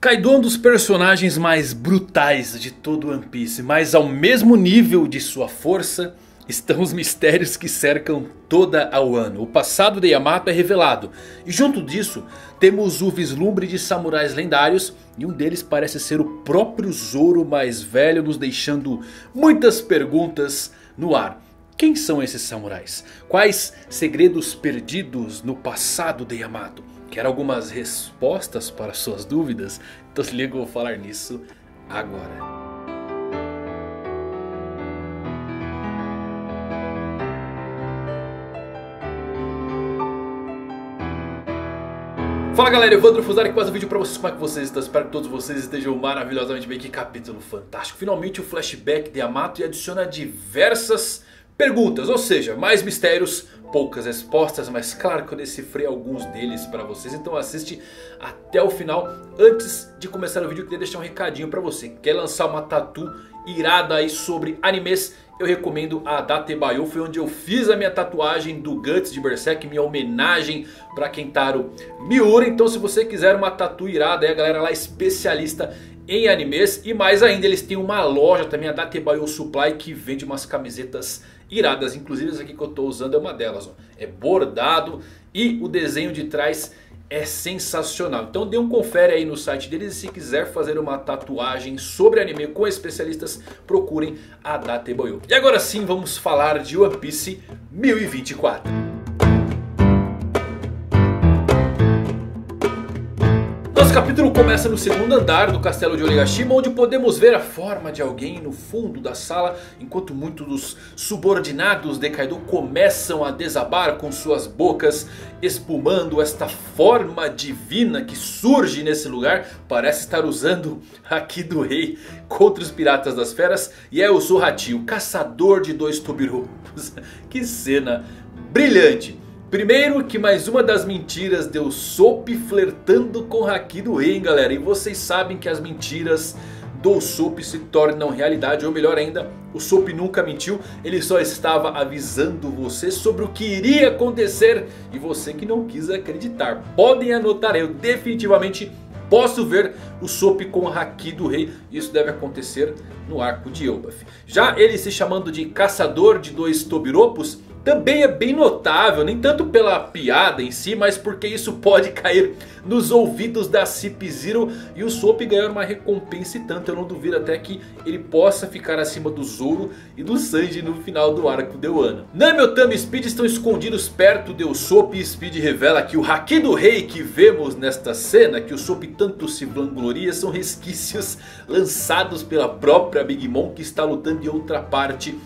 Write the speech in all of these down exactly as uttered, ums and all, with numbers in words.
Kaido é um dos personagens mais brutais de todo One Piece, mas ao mesmo nível de sua força estão os mistérios que cercam toda a Wano. O passado de Yamato é revelado e junto disso temos o vislumbre de samurais lendários, e um deles parece ser o próprio Zoro mais velho, nos deixando muitas perguntas no ar. Quem são esses samurais? Quais segredos perdidos no passado de Yamato? Quer algumas respostas para suas dúvidas? Então se liga, eu vou falar nisso agora. Fala galera, Evandro Fuzari com mais um vídeo pra vocês. Como é que vocês estão? Espero que todos vocês estejam maravilhosamente bem. Que capítulo fantástico! Finalmente o flashback de Yamato e adiciona diversas perguntas, ou seja, mais mistérios, poucas respostas, mas claro que eu decifrei alguns deles para vocês, então assiste até o final. Antes de começar o vídeo, eu queria deixar um recadinho para você. Quer lançar uma tatu irada aí sobre animes? Eu recomendo a Dattebayo. Foi onde eu fiz a minha tatuagem do Guts de Berserk, minha homenagem para Kentaro Miura. Então se você quiser uma tatu irada, aí a galera lá é especialista em animes. E mais ainda, eles têm uma loja também, a Dattebayo Supply, que vende umas camisetas iradas, inclusive essa aqui que eu estou usando é uma delas, ó. É bordado e o desenho de trás é sensacional. Então dê um confere aí no site deles, e se quiser fazer uma tatuagem sobre anime com especialistas, procurem a Dattebayo. E agora sim vamos falar de One Piece mil e vinte e quatro. Nosso capítulo começa no segundo andar do castelo de Onigashima, onde podemos ver a forma de alguém no fundo da sala, enquanto muitos dos subordinados de Kaido começam a desabar com suas bocas, espumando. Esta forma divina que surge nesse lugar parece estar usando a haki do rei contra os piratas das feras, e é o Suhati, o caçador de dois Tobiroppos. Que cena brilhante! Primeiro que mais uma das mentiras deu Soap flertando com o haki do rei, hein, galera. E vocês sabem que as mentiras do Soap se tornam realidade. Ou melhor ainda, o Soap nunca mentiu. Ele só estava avisando você sobre o que iria acontecer. E você que não quis acreditar. Podem anotar, eu definitivamente posso ver o Soap com o haki do rei. Isso deve acontecer no arco de Elbaf. Já ele se chamando de caçador de dois Tobiroppos também é bem notável, nem tanto pela piada em si, mas porque isso pode cair nos ouvidos da Cip Zero e o Soap ganhar uma recompensa e tanto. Eu não duvido até que ele possa ficar acima do Zoro e do Sanji no final do arco de Wano. Nami, Otama e Speed estão escondidos perto de Usopp, e Speed revela que o haki do rei que vemos nesta cena, que o Usopp tanto se vangloria, são resquícios lançados pela própria Big Mom, que está lutando em outra parte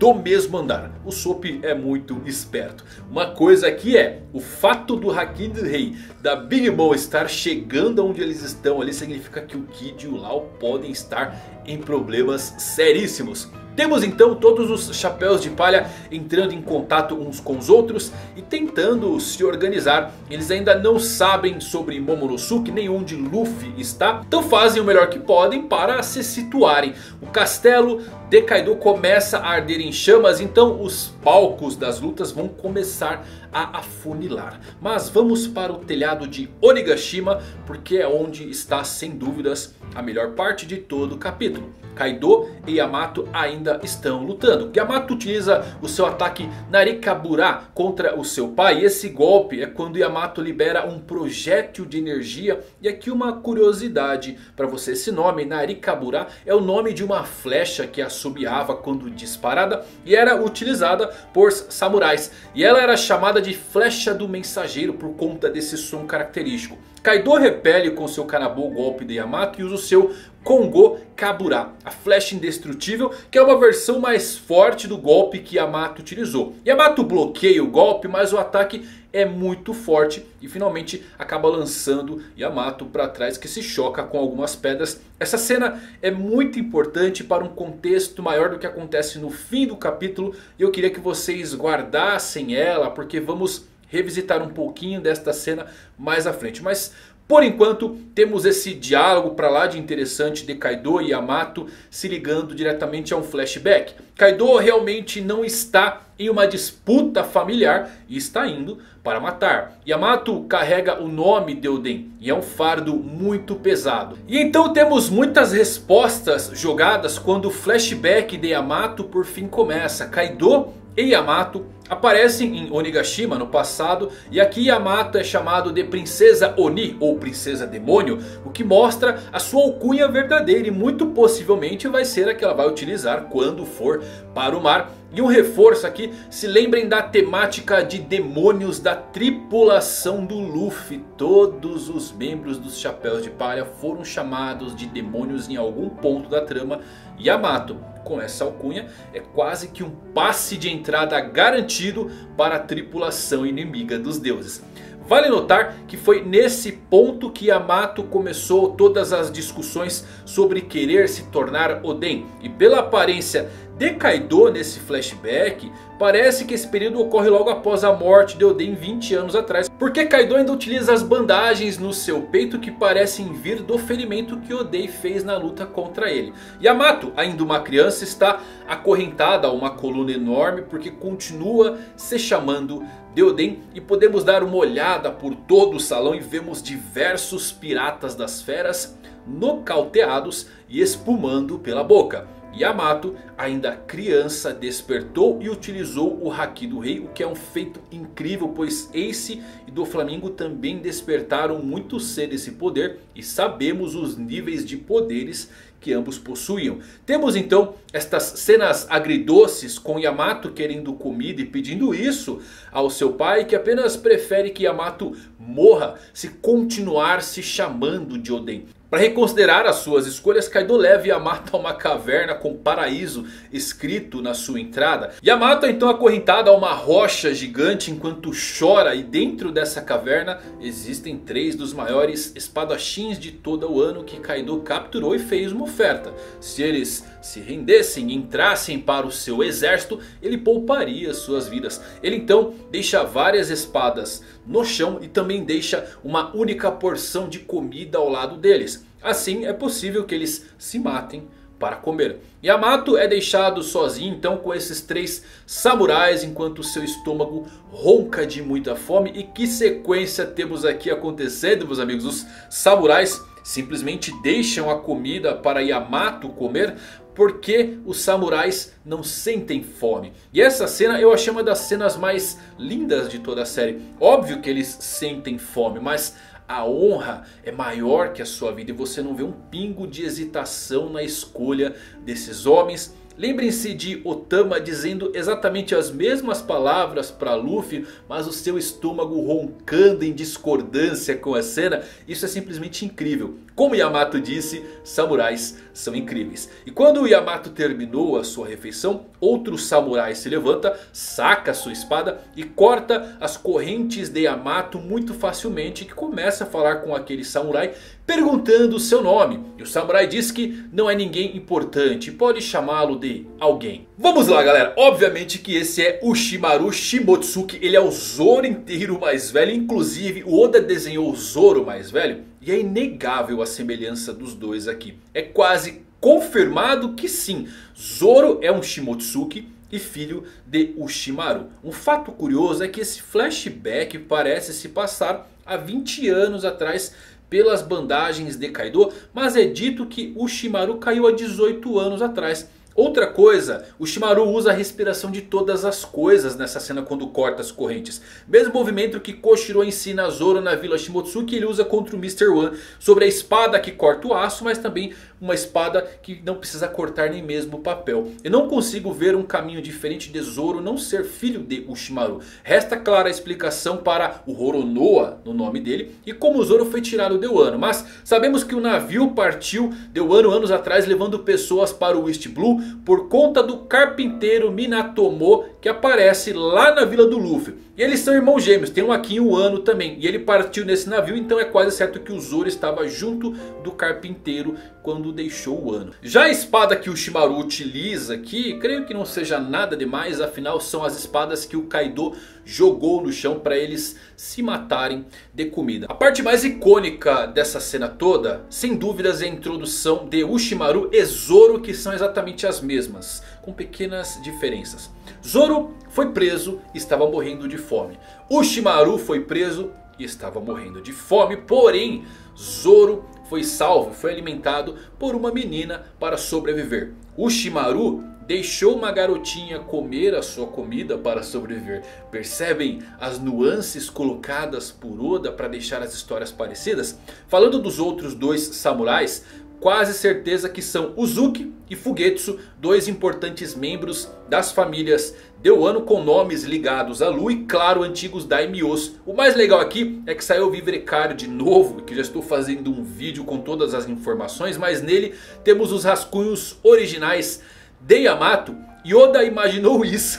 do mesmo andar. O Soap é muito esperto. Uma coisa aqui é o fato do haki do rei da Big Mom estar chegando onde eles estão ali, significa que o Kid e o Lau podem estar em problemas seríssimos. Temos então todos os Chapéus de Palha entrando em contato uns com os outros e tentando se organizar. Eles ainda não sabem sobre Momonosuke nem onde Luffy está, então fazem o melhor que podem para se situarem. O castelo de Kaido começa a arder em chamas, então os palcos das lutas vão começar a afunilar. Mas vamos para o telhado de Onigashima, porque é onde está sem dúvidas a melhor parte de todo o capítulo. Kaido e Yamato ainda estão lutando. Yamato utiliza o seu ataque Narikabura contra o seu pai. Esse golpe é quando Yamato libera um projétil de energia. E aqui uma curiosidade para você. Esse nome Narikabura é o nome de uma flecha que assobiava quando disparada e era utilizada por samurais. E ela era chamada de flecha do mensageiro por conta desse som característico. Kaido repele com seu Kanabo o golpe de Yamato e usa o seu Kongo Kabura, a flecha indestrutível, que é uma versão mais forte do golpe que Yamato utilizou. Yamato bloqueia o golpe, mas o ataque é muito forte e finalmente acaba lançando Yamato para trás, que se choca com algumas pedras. Essa cena é muito importante para um contexto maior do que acontece no fim do capítulo, e eu queria que vocês guardassem ela, porque vamos revisitar um pouquinho desta cena mais à frente. Mas Por enquanto, temos esse diálogo pra lá de interessante de Kaido e Yamato se ligando diretamente a um flashback. Kaido realmente não está em uma disputa familiar e está indo para matar. Yamato carrega o nome de Oden e é um fardo muito pesado. E então temos muitas respostas jogadas quando o flashback de Yamato por fim começa. Kaido e Yamato aparecem em Onigashima no passado, e aqui Yamato é chamado de Princesa Oni ou Princesa Demônio, o que mostra a sua alcunha verdadeira e muito possivelmente vai ser a que ela vai utilizar quando for para o mar. E um reforço aqui, se lembrem da temática de demônios da tripulação do Luffy. Todos os membros dos Chapéus de Palha foram chamados de demônios em algum ponto da trama. Yamato, com essa alcunha, é quase que um passe de entrada garantido para a tripulação inimiga dos deuses. Vale notar que foi nesse ponto que Yamato começou todas as discussões sobre querer se tornar Oden. E pela aparência de Kaido nesse flashback, parece que esse período ocorre logo após a morte de Oden vinte anos atrás. Porque Kaido ainda utiliza as bandagens no seu peito que parecem vir do ferimento que Oden fez na luta contra ele. Yamato, ainda uma criança, está acorrentada a uma coluna enorme porque continua se chamando de Oden. E podemos dar uma olhada por todo o salão e vemos diversos piratas das feras nocauteados e espumando pela boca. Yamato, ainda criança, despertou e utilizou o Haki do Rei, o que é um feito incrível, pois Ace e Doflamingo também despertaram muito cedo esse poder e sabemos os níveis de poderes que ambos possuíam. Temos então estas cenas agridoces com Yamato querendo comida e pedindo isso ao seu pai, que apenas prefere que Yamato morra se continuar se chamando de Oden. Para reconsiderar as suas escolhas, Kaido leva Yamato a uma caverna com paraíso escrito na sua entrada. Yamato é então acorrentado a uma rocha gigante enquanto chora, e dentro dessa caverna existem três dos maiores espadachins de todo o ano que Kaido capturou e fez uma oferta. Se eles se rendessem e entrassem para o seu exército, ele pouparia suas vidas. Ele então deixa várias espadas no chão e também deixa uma única porção de comida ao lado deles. Assim é possível que eles se matem para comer. Yamato é deixado sozinho então com esses três samurais enquanto seu estômago ronca de muita fome. E que sequência temos aqui acontecendo, meus amigos? Os samurais simplesmente deixam a comida para Yamato comer porque os samurais não sentem fome. E essa cena eu achei uma das cenas mais lindas de toda a série. Óbvio que eles sentem fome, mas a honra é maior que a sua vida e você não vê um pingo de hesitação na escolha desses homens. Lembrem-se de Otama dizendo exatamente as mesmas palavras para Luffy, mas o seu estômago roncando em discordância com a cena. Isso é simplesmente incrível. Como Yamato disse, samurais são incríveis. E quando Yamato terminou a sua refeição, outro samurai se levanta, saca sua espada e corta as correntes de Yamato muito facilmente, que começa a falar com aquele samurai perguntando o seu nome. E o samurai diz que não é ninguém importante, pode chamá-lo de alguém. Vamos lá, galera, obviamente que esse é Ushimaru Shimotsuki, ele é o Zoro inteiro mais velho, inclusive o Oda desenhou o Zoro mais velho. E é inegável a semelhança dos dois aqui. É quase confirmado que sim, Zoro é um Shimotsuki e filho de Ushimaru. Um fato curioso é que esse flashback parece se passar há vinte anos atrás pelas bandagens de Kaido, mas é dito que Ushimaru caiu há dezoito anos atrás. Outra coisa, Ushimaru usa a respiração de todas as coisas nessa cena quando corta as correntes. Mesmo movimento que Koshiro ensina a Zoro na Vila Shimotsuki, ele usa contra o mister One. Sobre a espada que corta o aço, mas também uma espada que não precisa cortar nem mesmo o papel. Eu não consigo ver um caminho diferente de Zoro não ser filho de Ushimaru. Resta clara a explicação para o Roronoa no nome dele e como Zoro foi tirado de Wano. Mas sabemos que o navio partiu de Wano anos atrás levando pessoas para o East Blue. Blue por conta do carpinteiro Minatomo, que aparece lá na vila do Luffy. E eles são irmãos gêmeos, tem um aqui e um ano também. E ele partiu nesse navio, então é quase certo que o Zoro estava junto do carpinteiro quando deixou o ano. Já a espada que o Ushimaru utiliza aqui, creio que não seja nada demais, afinal são as espadas que o Kaido jogou no chão para eles se matarem de comida. A parte mais icônica dessa cena toda, sem dúvidas, é a introdução de Ushimaru e Zoro, que são exatamente as mesmas, com pequenas diferenças. Zoro foi preso e estava morrendo de fome. Ushimaru foi preso e estava morrendo de fome, porém Zoro foi salvo, foi alimentado por uma menina para sobreviver. Ushimaru deixou uma garotinha comer a sua comida para sobreviver. Percebem as nuances colocadas por Oda para deixar as histórias parecidas? Falando dos outros dois samurais, quase certeza que são Uzuki e Fugetsu, dois importantes membros das famílias de Wano com nomes ligados à lua e, claro, antigos daimyos. O mais legal aqui é que saiu o Vivre Card de novo, que já estou fazendo um vídeo com todas as informações, mas nele temos os rascunhos originais de Yamato, e Oda imaginou isso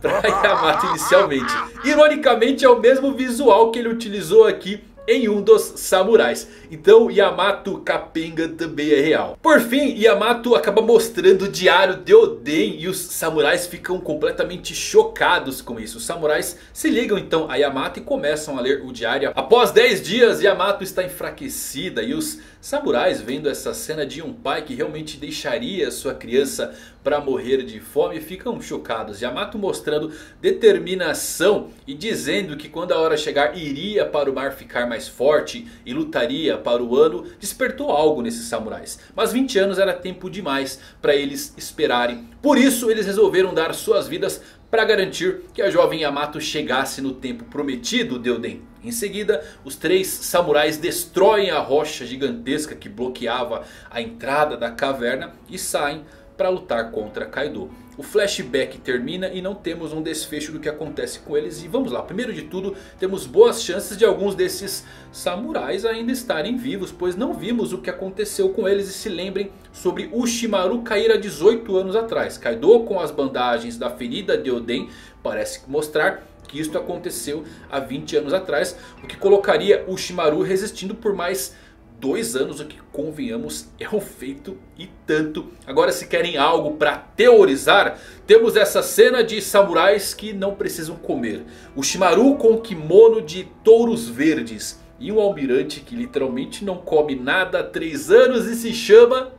para Yamato inicialmente. Ironicamente é o mesmo visual que ele utilizou aqui em um dos samurais. Então Yamato Kapenga também é real. Por fim, Yamato acaba mostrando o diário de Oden e os samurais ficam completamente chocados com isso. Os samurais se ligam então a Yamato e começam a ler o diário. Após dez dias, Yamato está enfraquecida e os samurais, vendo essa cena de um pai que realmente deixaria sua criança para morrer de fome, ficam chocados. Yamato mostrando determinação e dizendo que quando a hora chegar iria para o mar ficar mais forte e lutaria para o ano, despertou algo nesses samurais. Mas vinte anos era tempo demais para eles esperarem. Por isso eles resolveram dar suas vidas para garantir que a jovem Yamato chegasse no tempo prometido de Oden. Em seguida, os três samurais destroem a rocha gigantesca que bloqueava a entrada da caverna e saem para lutar contra Kaido. O flashback termina e não temos um desfecho do que acontece com eles. E vamos lá, primeiro de tudo, temos boas chances de alguns desses samurais ainda estarem vivos, pois não vimos o que aconteceu com eles. E se lembrem sobre Ushimaru cair há dezoito anos atrás. Kaido, com as bandagens da ferida de Oden, parece mostrar que isto aconteceu há vinte anos atrás, o que colocaria Ushimaru resistindo por mais Dois anos, o que convenhamos é um feito e tanto. Agora, se querem algo para teorizar, temos essa cena de samurais que não precisam comer. Ushimaru com kimono de touros verdes e um almirante que literalmente não come nada há três anos e se chama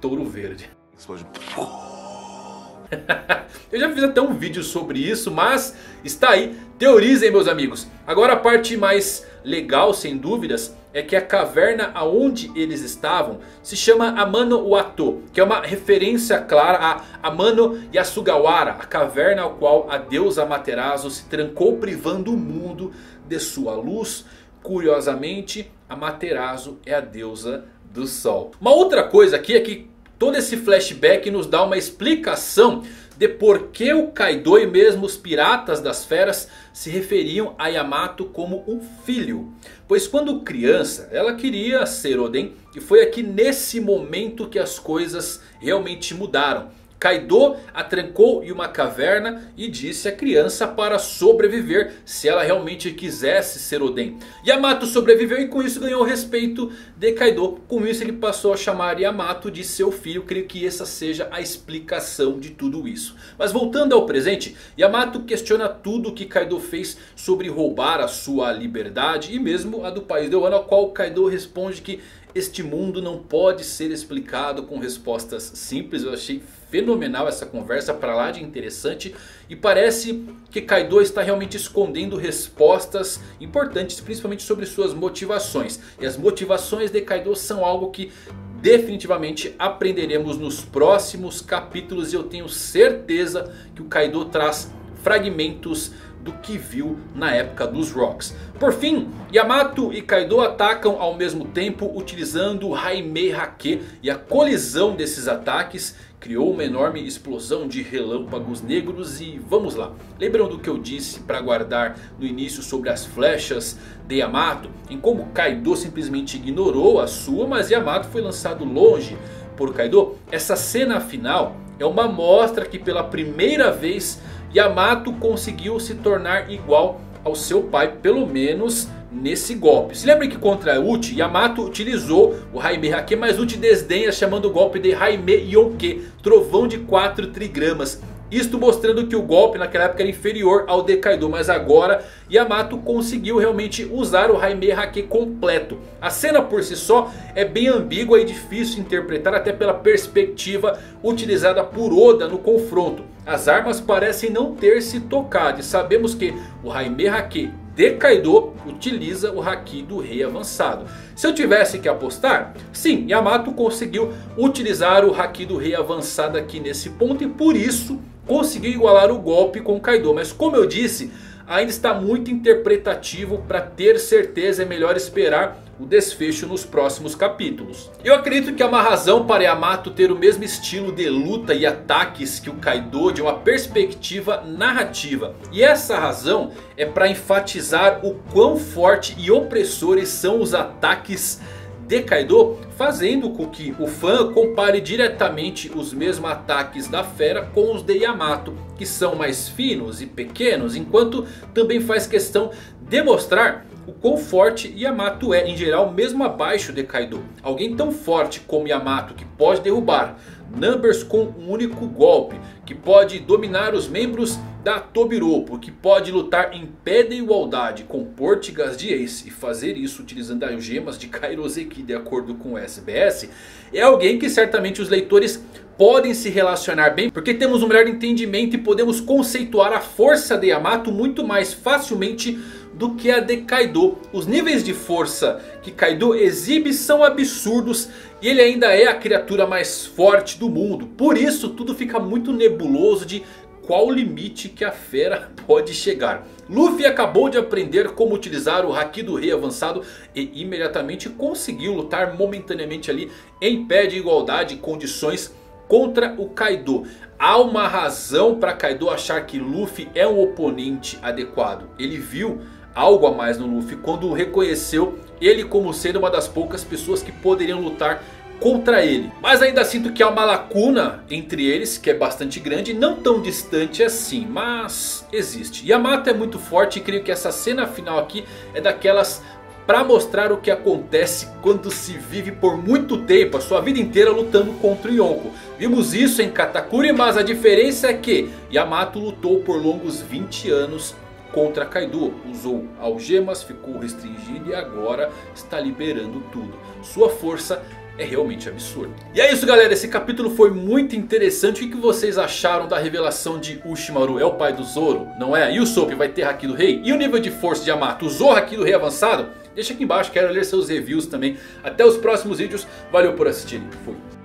Touro Verde. Eu já fiz até um vídeo sobre isso, mas está aí, teorizem, meus amigos. Agora a parte mais legal, sem dúvidas, é que a caverna aonde eles estavam se chama Amano Wato, que é uma referência clara a Amano Yasugawara, a caverna ao qual a deusa Amaterasu se trancou privando o mundo de sua luz. Curiosamente, Amaterasu é a deusa do sol. Uma outra coisa aqui é que todo esse flashback nos dá uma explicação de por que o Kaido e mesmo os piratas das feras se referiam a Yamato como um filho. Pois quando criança ela queria ser Oden e foi aqui nesse momento que as coisas realmente mudaram. Kaido a trancou em uma caverna e disse à criança para sobreviver se ela realmente quisesse ser Oden. Yamato sobreviveu e com isso ganhou o respeito de Kaido. Com isso ele passou a chamar Yamato de seu filho. Creio que essa seja a explicação de tudo isso. Mas voltando ao presente, Yamato questiona tudo que Kaido fez sobre roubar a sua liberdade e mesmo a do país de Wano, ao qual Kaido responde que este mundo não pode ser explicado com respostas simples. Eu achei fenomenal essa conversa, para lá de interessante. E parece que Kaido está realmente escondendo respostas importantes, principalmente sobre suas motivações. E as motivações de Kaido são algo que definitivamente aprenderemos nos próximos capítulos. E eu tenho certeza que o Kaido traz fragmentos do que viu na época dos Rocks. Por fim, Yamato e Kaido atacam ao mesmo tempo utilizando o Raimei Hakke. E a colisão desses ataques criou uma enorme explosão de relâmpagos negros. E vamos lá, lembram do que eu disse para guardar no início sobre as flechas de Yamato? Em como Kaido simplesmente ignorou a sua, mas Yamato foi lançado longe por Kaido. Essa cena final É uma amostra que pela primeira vez Yamato conseguiu se tornar igual ao seu pai, pelo menos nesse golpe. Se lembra que contra Uchi, Yamato utilizou o Raimei Hakke, mas Uchi desdenha chamando o golpe de Jaime Yoke, trovão de quatro trigramas. Isto mostrando que o golpe naquela época era inferior ao de Kaido, mas agora Yamato conseguiu realmente usar o Raimei Hakke completo. A cena por si só é bem ambígua e difícil de interpretar, até pela perspectiva utilizada por Oda no confronto. As armas parecem não ter se tocado e sabemos que o Raimei Hakke de Kaido utiliza o Haki do Rei Avançado. Se eu tivesse que apostar, sim, Yamato conseguiu utilizar o Haki do Rei Avançado aqui nesse ponto e por isso conseguiu igualar o golpe com Kaido. Mas como eu disse, ainda está muito interpretativo. Para ter certeza é melhor esperar o desfecho nos próximos capítulos. Eu acredito que há uma razão para Yamato ter o mesmo estilo de luta e ataques que o Kaido, de uma perspectiva narrativa. E essa razão é para enfatizar o quão forte e opressores são os ataques de Kaido, fazendo com que o fã compare diretamente os mesmos ataques da fera com os de Yamato, que são mais finos e pequenos, enquanto também faz questão de mostrar o quão forte Yamato é, em geral mesmo abaixo de Kaido. Alguém tão forte como Yamato, que pode derrubar Numbers com um único golpe, que pode dominar os membros da Tobiroppo, que pode lutar em pé de igualdade com Portgas D. Ace e fazer isso utilizando as gemas de Kairoseki, de acordo com o S B S, é alguém que certamente os leitores podem se relacionar bem, porque temos um melhor entendimento e podemos conceituar a força de Yamato muito mais facilmente do que a de Kaido. Os níveis de força que Kaido exibe são absurdos e ele ainda é a criatura mais forte do mundo. Por isso tudo fica muito nebuloso de qual o limite que a fera pode chegar. Luffy acabou de aprender como utilizar o Haki do Rei Avançado e imediatamente conseguiu lutar momentaneamente ali em pé de igualdade, condições contra o Kaido. Há uma razão para Kaido achar que Luffy é um oponente adequado. Ele viu algo a mais no Luffy quando reconheceu ele como sendo uma das poucas pessoas que poderiam lutar contra ele. Mas ainda sinto que há uma lacuna entre eles que é bastante grande. Não tão distante assim, mas existe. Yamato é muito forte e creio que essa cena final aqui é daquelas para mostrar o que acontece quando se vive por muito tempo, a sua vida inteira lutando contra o Yonko. Vimos isso em Katakuri, mas a diferença é que Yamato lutou por longos vinte anos contra Kaido. Usou algemas, ficou restringido e agora está liberando tudo. Sua força é realmente absurda. E é isso, galera, esse capítulo foi muito interessante. O que vocês acharam da revelação de Ushimaru? É o pai do Zoro, não é? E o Usopp vai ter Haki do Rei? E o nível de força de Yamato? Usou Haki do Rei Avançado? Deixa aqui embaixo, quero ler seus reviews também. Até os próximos vídeos, valeu por assistirem, fui.